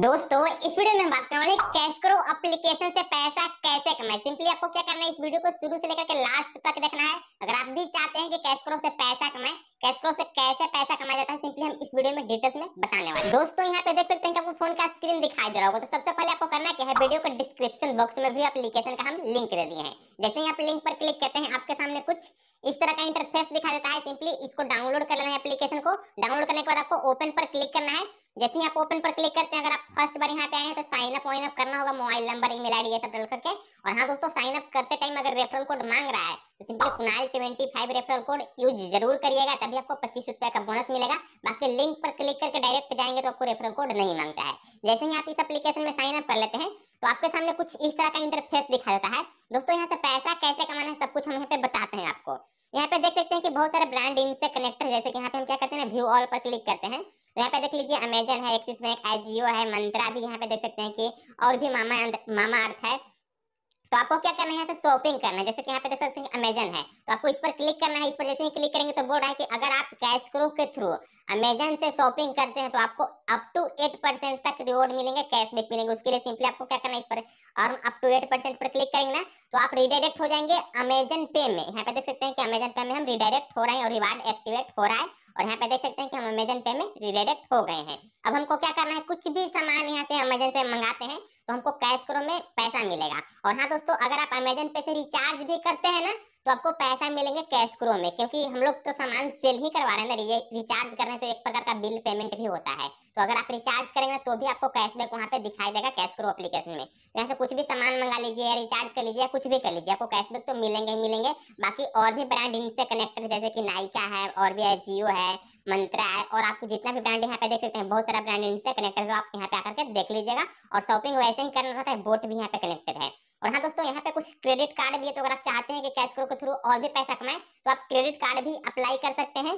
दोस्तों इस वीडियो में हम बात करने वाले कैशकरो एप्लीकेशन से पैसा कैसे कमाएं। सिंपली आपको क्या करना है, इस वीडियो को शुरू से लेकर के लास्ट तक देखना है। अगर आप भी चाहते हैं कि कैशकरो से पैसा कमाएं, कैशकरो से कैसे पैसा कमाया जाता है, सिंपली हम इस वीडियो में डिटेल्स में बताने वाले हैं। दोस्तों यहाँ पे देख सकते हैं कि आपको फोन का स्क्रीन दिखाई दे रहा होगा, तो सबसे पहले आपको करना क्या है, वीडियो के डिस्क्रिप्शन बॉक्स में भी एप्लीकेशन का हम लिंक दे दिए हैं। जैसे ही आप लिंक पर क्लिक करते हैं, आपके सामने कुछ इस तरह का इंटरफेस दिखा देता है। सिंपली इसको डाउनलोड कर लेना है। एप्लीकेशन को डाउनलोड करने के बाद आपको ओपन पर क्लिक करना है। जैसे ही आप ओपन पर क्लिक करते हैं, अगर आप फर्स्ट बार यहाँ पे आए हैं तो साइन अप करना होगा, मोबाइल नंबर, ईमेल आईडी ये सब डाल करके। और हाँ दोस्तों, साइन अप करते टाइम अगर रेफरल कोड मांग रहा है तो सिंपली पुनाल25 रेफरल कोड यूज जरूर करिएगा, तभी आपको 25 रुपये का बोनस मिलेगा। बाकी लिंक पर क्लिक करके डायरेक्ट जाएंगे तो आपको रेफरल कोड नहीं मांगता है। जैसे ही आप इस एप्लीकेशन में साइन अप कर लेते हैं तो आपके सामने कुछ इस तरह का इंटरफेस दिखा देता है। दोस्तों यहाँ से पैसा कैसे कमाना है सब कुछ हम यहाँ पे बताते हैं। आपको यहाँ पे देख सकते हैं कि बहुत सारे ब्रांड इनसे कनेक्ट है। जैसे कि यहाँ पे हम क्या करते हैं, व्यू ऑल पर क्लिक करते हैं तो यहाँ पे देख लीजिए अमेजन है, एक्सिस बैंक है, जियो है, मंत्रा भी यहाँ पे देख सकते हैं कि और भी मामा अर्थ है। तो आपको क्या करना है, यहाँ से शॉपिंग करना है। जैसे कि यहाँ पे देख सकते हैं अमेजन है, तो आपको इस पर क्लिक करना है। इस पर जैसे ही क्लिक करेंगे तो बोल रहा है कि अगर आप कैशकरो के थ्रू अमेजन से शॉपिंग करते हैं तो आपको अप टू 8% तक रिवॉर्ड मिलेंगे, कैशबैक मिलेंगे। उसके लिए सिंपली आपको क्या करना है, इस पर और अप टू 8% पर क्लिक करेंगे ना तो आप रिडायरेक्ट हो जाएंगे अमेजन पे में। यहाँ पे देख सकते हैं कि अमेजन पे में हम रिडायरेक्ट हो रहे हैं और रिवार्ड एक्टिवेट हो रहा है। और यहाँ पे देख सकते हैं कि हम अमेजन पे में रिडायरेक्ट हो गए हैं। अब हमको क्या करना है, कुछ भी सामान यहाँ से अमेजन से मंगाते हैं तो हमको कैशकरो में पैसा मिलेगा। और हाँ दोस्तों, अगर आप अमेजन पे से रिचार्ज भी करते हैं ना तो आपको पैसा मिलेंगे कैशकरो में, क्योंकि हम लोग तो सामान सेल ही करवा रहे हैं ना, रिचार्ज कर रहे हैं तो एक प्रकार का बिल पेमेंट भी होता है। तो अगर आप रिचार्ज करेंगे तो भी आपको कैशबैक वहाँ पे दिखाई देगा कैशकरो एप्लीकेशन में। तो यहाँ से कुछ भी सामान मंगा लीजिए या रिचार्ज कर लीजिए या कुछ भी कर लीजिए, आपको कैशबैक तो मिलेंगे ही मिलेंगे। बाकी और भी ब्रांड इनसे कनेक्टेड जैसे कि नायका है और भी है, जियो है, मंत्रा है, और आपको जितना भी ब्रांड यहाँ पे देख सकते हैं बहुत सारा ब्रांड इनसे कनेक्टेड है। तो आप यहाँ पे आकर के देख लीजिएगा। और शॉपिंग वैसे ही करना रहता है, बोट भी यहाँ पे कनेक्टेड है। और हाँ दोस्तों, यहाँ पे कुछ क्रेडिट कार्ड भी है, तो अगर आप चाहते हैं कि कैशकरो के थ्रू और भी पैसा कमाएं तो आप क्रेडिट कार्ड भी अप्लाई कर सकते हैं।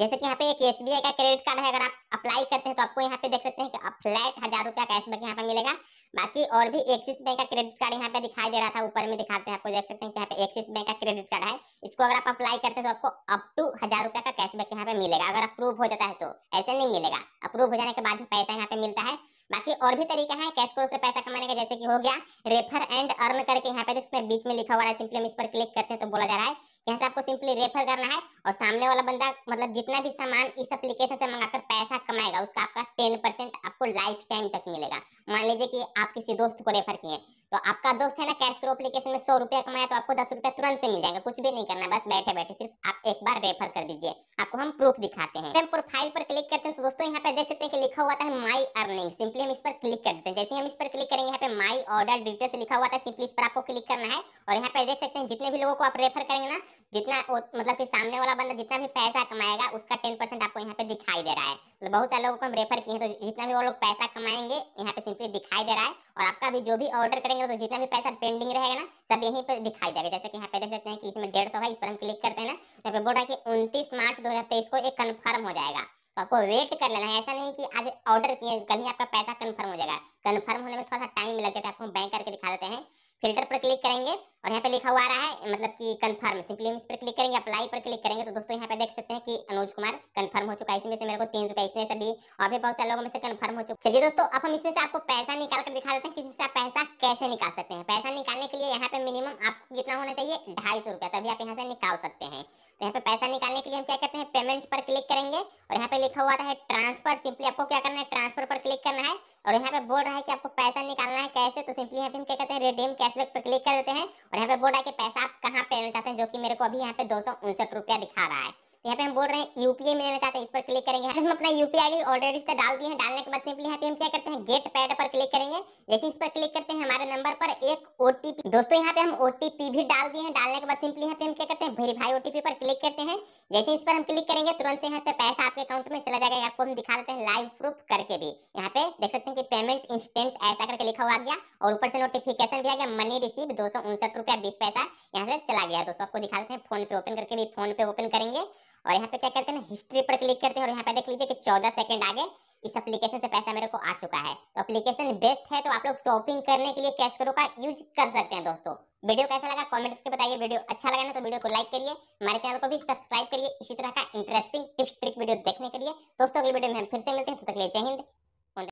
जैसे कि यहाँ पे एक SBI का क्रेडिट कार्ड है, अगर आप अप्लाई करते हैं तो आपको यहाँ पे देख सकते हैं कि आप फ्लैट 1000 रुपया कैशबैक यहाँ पे मिलेगा। बाकी और भी एक्सिस बैंक का क्रेडिट कार्ड यहाँ पे दिखाई दे रहा था, ऊपर में दिखाते हैं आपको। देख सकते हैं कि यहाँ पे एक्सिस बैंक का क्रेडिट कार्ड है, इसको अगर आप अप्लाई करते हैं तो आपको अप टू 1000 रुपया का कैशबैक यहाँ पे मिलेगा, अगर अप्रूव हो जाता है तो। ऐसे नहीं मिलेगा, अप्रूव हो जाने के बाद ही पैसा यहाँ पे मिलता है। बाकी और भी तरीका है कैशकरो से पैसा कमाने का, जैसे कि हो गया रेफर एंड अर्न करके यहाँ पे देखते हैं बीच में लिखा हुआ है। सिंपली हम इस पर क्लिक करते हैं तो बोला जा रहा है यहाँ से आपको सिंपली रेफर करना है और सामने वाला बंदा मतलब जितना भी सामान इस एप्लीकेशन से मंगाकर पैसा कमाएगा उसका आपका 10% आपको लाइफ टाइम तक मिलेगा। मान लीजिए कि आप किसी दोस्त को रेफर किए तो आपका दोस्त है ना, कैशकरो एप्लीकेशन में 100 रुपया कमाया तो आपको 10 रुपया तुरंत से मिल जाएगा, कुछ भी नहीं करना, बस बैठे बैठे सिर्फ आप एक बार रेफर कर दीजिए। आपको हम प्रूफ दिखाते हैं। हम प्रोफाइल पर क्लिक करते हैं तो दोस्तों यहाँ पे देख सकते हैं कि लिखा हुआ था माई अर्निंग। सिंपली हम इस पर क्लिक कर देते हैं। जैसे ही हम इस पर क्लिक करेंगे यहाँ पे माई ऑर्डर डिटेल्स लिखा हुआ था, सिंपली इस पर आपको क्लिक करना है। और यहाँ पे देख सकते हैं जितने भी लोगों को आप रेफर करेंगे ना, जितना मतलब कि सामने वाला बंदा जितना भी पैसा कमाएगा उसका 10% आपको यहाँ पे दिखाई दे रहा है। मतलब बहुत सारे लोगों को हम रेफर किए हैं तो जितना भी वो लोग पैसा कमाएंगे यहाँ पे सिंपली दिखाई दे रहा है। और आपका भी जो भी ऑर्डर करेंगे तो जितना भी पैसा पेंडिंग रहेगा ना सब यहीं पे दिखाई देगा। जैसे कि यहाँ पे देख सकते हैं कि इसमें 150 है, इस पर हम क्लिक करते हैं ना, यहाँ पे बोल रहा है कि 29 मार्च 2023 को एक कन्फर्म हो जाएगा। तो आपको वेट कर लेना है, ऐसा नहीं कि आज ऑर्डर किए कल ही आपका पैसा कन्फर्म हो जाएगा। कन्फर्म होने में थोड़ा सा टाइम लग जाता है, आपको बैंक करके दिखा देते हैं। फिल्टर पर क्लिक करेंगे और यहाँ पे लिखा हुआ आ रहा है मतलब कि कंफर्म। सिंपली हम इस पर क्लिक करेंगे, अप्लाई पर क्लिक करेंगे तो दोस्तों यहाँ पे देख सकते हैं कि अनुज कुमार कंफर्म हो चुका है। इसमें से मेरे को 3 रुपये इसमें से भी और भी बहुत सारे लोगों में से कंफर्म हो चुका है। चलिए दोस्तों, अब हम इसमें से आपको पैसा निकाल कर दिखा देते हैं कि इसमें से आप पैसा कैसे निकाल सकते हैं। पैसा निकालने के लिए यहाँ पे मिनिमम आपको कितना होना चाहिए, 250 रुपया, तभी आप यहाँ से निकाल सकते हैं। तो यहाँ पे पैसा निकालने के लिए हम क्या करते हैं, पेमेंट पर क्लिक करेंगे और यहाँ पे लिखा हुआ है ट्रांसफर। सिंपली आपको क्या करना है, ट्रांसफर पर क्लिक करना है। और यहाँ पे बोल रहा है कि आपको पैसा निकालना है कैसे, तो सिंपली यहाँ पे हम क्या करते हैं, रिडीम कैशबैक पर क्लिक कर देते हैं। और यहाँ पे बोल रहा है कि पैसा आप कहाँ पे लेना चाहते हैं, जो कि मेरे को अभी यहाँ पे 259 रुपया दिखा रहा है। यहाँ पे हम बोल रहे हैं यूपीआई में लेना चाहते हैं, इस पर क्लिक करेंगे। हम अपना यूपीआई आईडी ऑलरेडी से डाल दिए हैं। डालने के बाद सिंपली यहाँ पे हम क्या करते हैं, गेट पैड पर क्लिक करेंगे। जैसे इस पर क्लिक करते हैं हमारे नंबर पर एक OTP, दोस्तों यहाँ पे हम OTP भी डाल दिए हैं। डालने के बाद सिंपली यहाँ पे हम क्या करते हैं, वेरीफाई OTP पर क्लिक करते हैं। जैसे इस पर हम क्लिक करेंगे तुरंत से यहाँ से पैसा आपके अकाउंट में चला जाएगा। आपको हम दिखा देते हैं लाइव प्रूफ करके भी, यहाँ पे देख सकते हैं कि पेमेंट इंस्टेंट ऐसा करके लिखा हुआ आ गया और ऊपर से नोटिफिकेशन भी आ गया, मनी रिसीव 259 रुपया 20 पैसा यहाँ से चला गया। दोस्तों आपको दिखा देते हैं फोन पे ओपन करके भी, फोन पे ओपन करेंगे और यहाँ पे क्या करते हैं ना, हिस्ट्री पर क्लिक करते हैं। और यहाँ पे देख लीजिए कि 14 सेकंड आगे इस एप्लीकेशन से पैसा मेरे को आ चुका है। तो एप्लीकेशन बेस्ट है, तो आप लोग शॉपिंग करने के लिए कैशकरो का यूज कर सकते हैं। दोस्तों वीडियो कैसा लगा कमेंट करके बताइए। वीडियो अच्छा लगा ना तो वीडियो को लाइक करिए, हमारे चैनल को भी सब्सक्राइब करिए इसी तरह का इंटरेस्टिंग टिप्स ट्रिक वीडियो देखने के लिए। दोस्तों अगली वीडियो में हम फिर से मिलते हैं, तब तक के लिए जय हिंद।